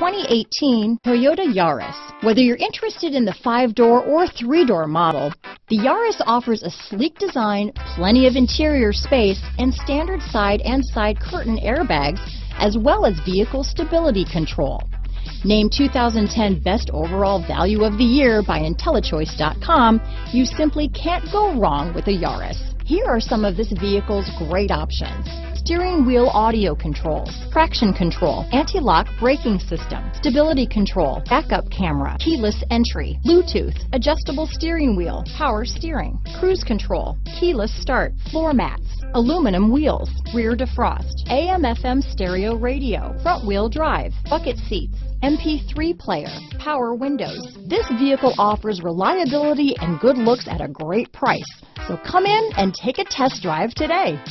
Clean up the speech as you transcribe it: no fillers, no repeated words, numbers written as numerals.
2018 Toyota Yaris. Whether you're interested in the 5-door or 3-door model, the Yaris offers a sleek design, plenty of interior space, and standard side and side curtain airbags, as well as vehicle stability control. Named 2010 Best Overall Value of the Year by IntelliChoice.com, you simply can't go wrong with a Yaris. Here are some of this vehicle's great options: steering wheel audio controls, traction control, anti-lock braking system, stability control, backup camera, keyless entry, Bluetooth, adjustable steering wheel, power steering, cruise control, keyless start, floor mats, aluminum wheels, rear defrost, AM/FM stereo radio, front wheel drive, bucket seats, MP3 player, power windows. This vehicle offers reliability and good looks at a great price. So come in and take a test drive today.